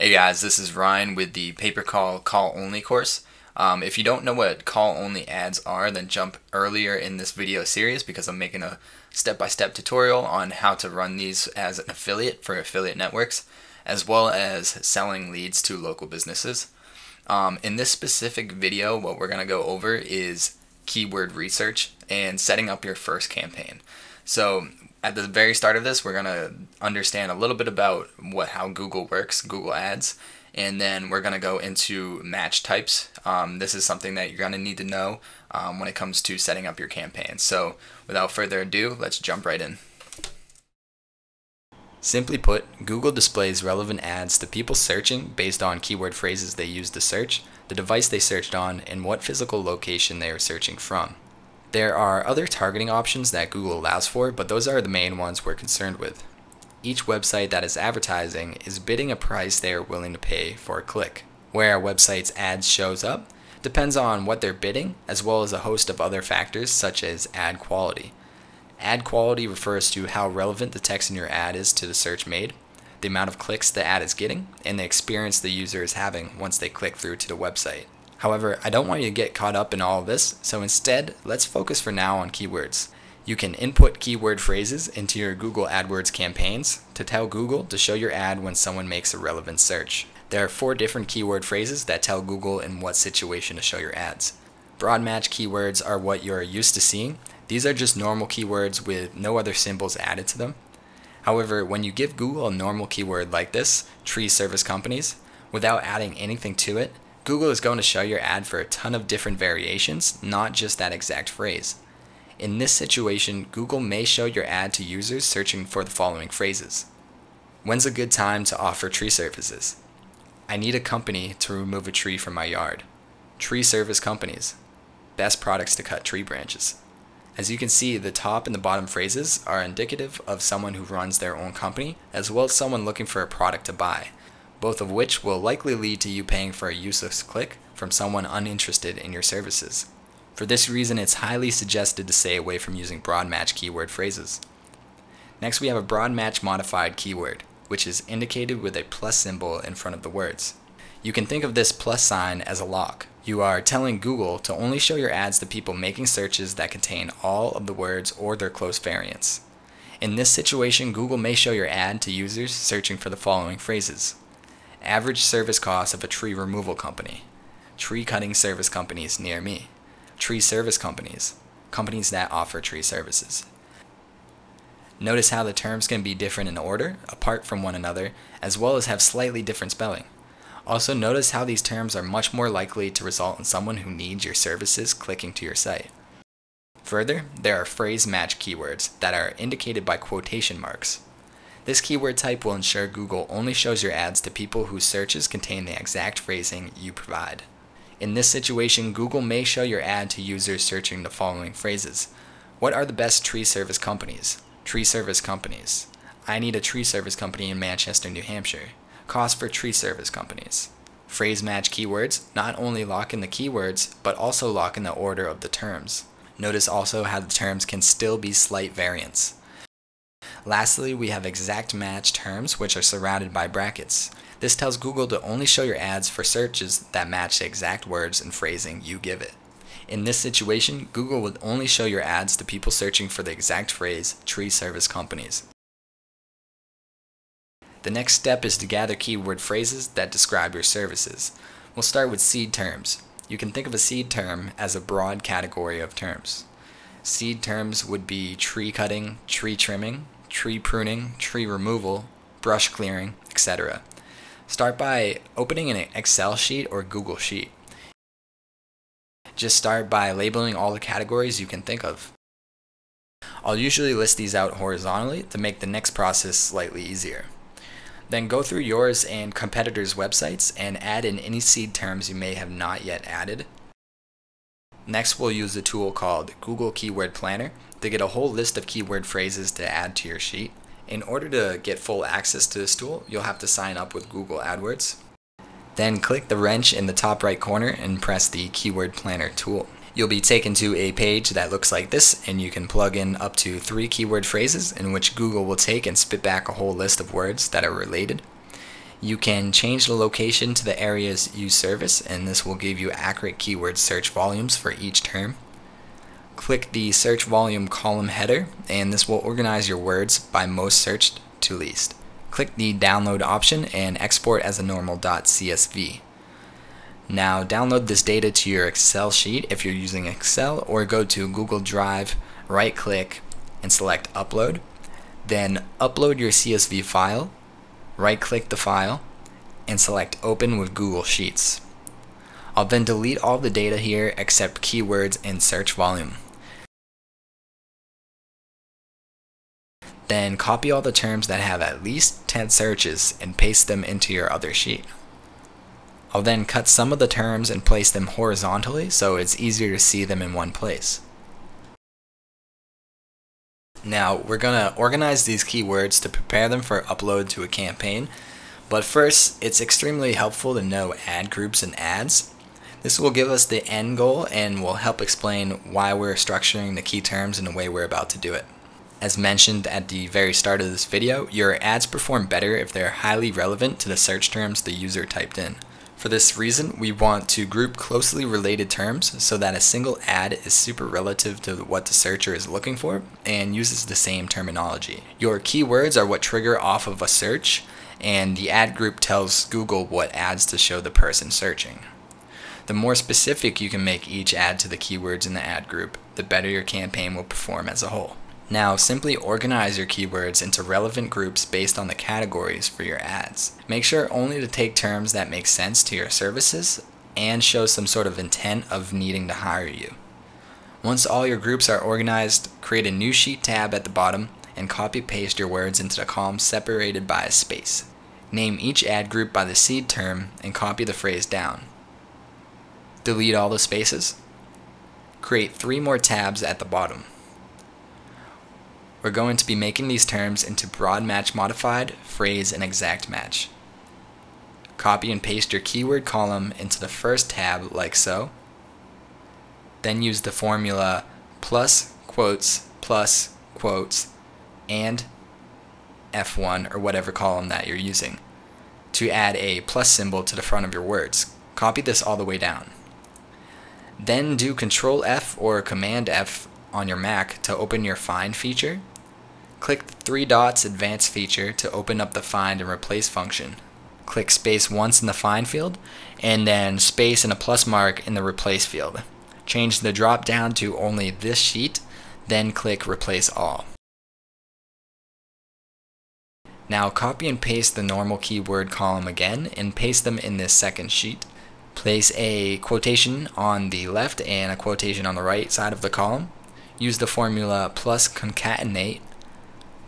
Hey guys, this is Ryan with the Paper Call Only course. If you don't know what call only ads are, then jump earlier in this video series because I'm making a step-by-step tutorial on how to run these as an affiliate for affiliate networks, as well as selling leads to local businesses. In this specific video, what we're going to go over is keyword research and setting up your first campaign. So at the very start of this, we're going to understand a little bit about how Google works, Google Ads, and then we're going to go into match types. This is something that you're going to need to know when it comes to setting up your campaign. So without further ado, let's jump right in. Simply put, Google displays relevant ads to people searching based on keyword phrases they used to search, the device they searched on, and what physical location they are searching from. There are other targeting options that Google allows for, but those are the main ones we're concerned with. Each website that is advertising is bidding a price they are willing to pay for a click. Where a website's ads shows up depends on what they're bidding, as well as a host of other factors such as ad quality. Ad quality refers to how relevant the text in your ad is to the search made, the amount of clicks the ad is getting, and the experience the user is having once they click through to the website. However, I don't want you to get caught up in all of this, so instead, let's focus for now on keywords. You can input keyword phrases into your Google AdWords campaigns to tell Google to show your ad when someone makes a relevant search. There are 4 different keyword phrases that tell Google in what situation to show your ads. Broad match keywords are what you're used to seeing. These are just normal keywords with no other symbols added to them. However, when you give Google a normal keyword like this, tree service companies, without adding anything to it, Google is going to show your ad for a ton of different variations, not just that exact phrase. In this situation, Google may show your ad to users searching for the following phrases. When's a good time to offer tree services? I need a company to remove a tree from my yard. Tree service companies. Best products to cut tree branches. As you can see, the top and the bottom phrases are indicative of someone who runs their own company, as well as someone looking for a product to buy, both of which will likely lead to you paying for a useless click from someone uninterested in your services. For this reason, it's highly suggested to stay away from using broad match keyword phrases. Next, we have a broad match modified keyword, which is indicated with a plus symbol in front of the words. You can think of this plus sign as a lock. You are telling Google to only show your ads to people making searches that contain all of the words or their close variants. In this situation, Google may show your ad to users searching for the following phrases. Average service cost of a tree removal company, tree cutting service companies near me, tree service companies, companies that offer tree services. Notice how the terms can be different in order, apart from one another, as well as have slightly different spelling. Also notice how these terms are much more likely to result in someone who needs your services clicking to your site. Further, there are phrase match keywords that are indicated by quotation marks. This keyword type will ensure Google only shows your ads to people whose searches contain the exact phrasing you provide. In this situation, Google may show your ad to users searching the following phrases. What are the best tree service companies? Tree service companies. I need a tree service company in Manchester, New Hampshire. Cost for tree service companies. Phrase match keywords not only lock in the keywords, but also lock in the order of the terms. Notice also how the terms can still be slight variants. Lastly, we have exact match terms, which are surrounded by brackets. This tells Google to only show your ads for searches that match the exact words and phrasing you give it. In this situation, Google would only show your ads to people searching for the exact phrase, tree service companies. The next step is to gather keyword phrases that describe your services. We'll start with seed terms. You can think of a seed term as a broad category of terms. Seed terms would be tree cutting, tree trimming, tree pruning, tree removal, brush clearing, etc. Start by opening an Excel sheet or Google Sheet. Just start by labeling all the categories you can think of. I'll usually list these out horizontally to make the next process slightly easier. Then go through yours and competitors' websites and add in any seed terms you may have not yet added. Next, we'll use a tool called Google Keyword Planner to get a whole list of keyword phrases to add to your sheet. In order to get full access to this tool, you'll have to sign up with Google AdWords. Then click the wrench in the top right corner and press the Keyword Planner tool. You'll be taken to a page that looks like this, and you can plug in up to 3 keyword phrases in which Google will take and spit back a whole list of words that are related. You can change the location to the areas you service, and this will give you accurate keyword search volumes for each term. Click the search volume column header, and this will organize your words by most searched to least. Click the download option and export as a normal .csv. Now download this data to your Excel sheet if you're using Excel, or go to Google Drive, right click and select upload. Then upload your CSV file, right click the file and select open with Google Sheets. I'll then delete all the data here except keywords and search volume. Then copy all the terms that have at least 10 searches and paste them into your other sheet. I'll then cut some of the terms and place them horizontally so it's easier to see them in one place. Now we're going to organize these keywords to prepare them for upload to a campaign, but first it's extremely helpful to know ad groups and ads. This will give us the end goal and will help explain why we're structuring the key terms in the way we're about to do it. As mentioned at the very start of this video, your ads perform better if they're highly relevant to the search terms the user typed in. For this reason, we want to group closely related terms so that a single ad is super relative to what the searcher is looking for and uses the same terminology. Your keywords are what trigger off of a search, and the ad group tells Google what ads to show the person searching. The more specific you can make each ad to the keywords in the ad group, the better your campaign will perform as a whole. Now simply organize your keywords into relevant groups based on the categories for your ads. Make sure only to take terms that make sense to your services and show some sort of intent of needing to hire you. Once all your groups are organized, create a new sheet tab at the bottom and copy paste your words into the column separated by a space. Name each ad group by the seed term and copy the phrase down. Delete all the spaces. Create 3 more tabs at the bottom. We're going to be making these terms into broad match modified, phrase, and exact match. Copy and paste your keyword column into the first tab like so. Then use the formula plus quotes, and F1 or whatever column that you're using to add a plus symbol to the front of your words. Copy this all the way down. Then do Control F or Command F on your Mac to open your Find feature. Click the 3 dots Advanced feature to open up the Find and Replace function. Click space once in the Find field and then space and a plus mark in the Replace field. Change the drop down to only this sheet, then click Replace All. Now copy and paste the normal keyword column again and paste them in this second sheet. Place a quotation on the left and a quotation on the right side of the column. Use the formula plus concatenate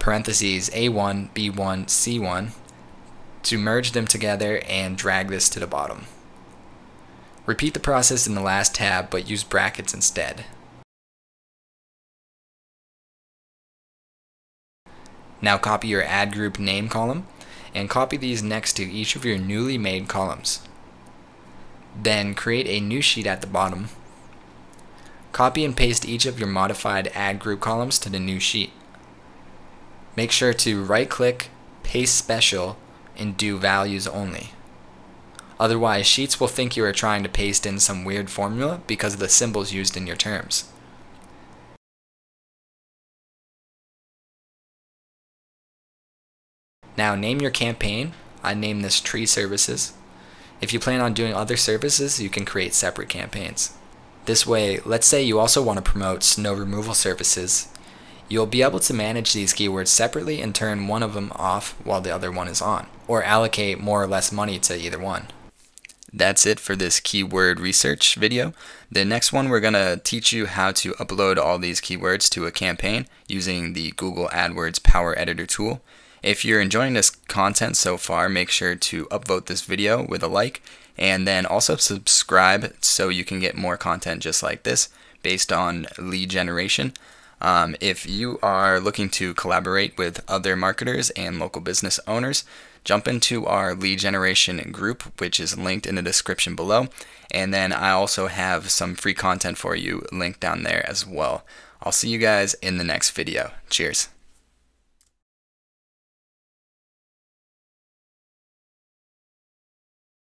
parentheses A1, B1, C1 to merge them together and drag this to the bottom. Repeat the process in the last tab but use brackets instead. Now copy your ad group name column and copy these next to each of your newly made columns. Then create a new sheet at the bottom. Copy and paste each of your modified ad group columns to the new sheet. Make sure to right-click, paste special, and do values only. Otherwise, Sheets will think you are trying to paste in some weird formula because of the symbols used in your terms. Now name your campaign. I name this Tree Services. If you plan on doing other services, you can create separate campaigns. This way, let's say you also want to promote snow removal services. You'll be able to manage these keywords separately and turn one of them off while the other one is on, or allocate more or less money to either one. That's it for this keyword research video. The next one, we're going to teach you how to upload all these keywords to a campaign using the Google AdWords Power Editor tool. If you're enjoying this content so far, make sure to upvote this video with a like, and then also subscribe so you can get more content just like this based on lead generation. If you are looking to collaborate with other marketers and local business owners, jump into our lead generation group, which is linked in the description below. And then I also have some free content for you linked down there as well. I'll see you guys in the next video. Cheers.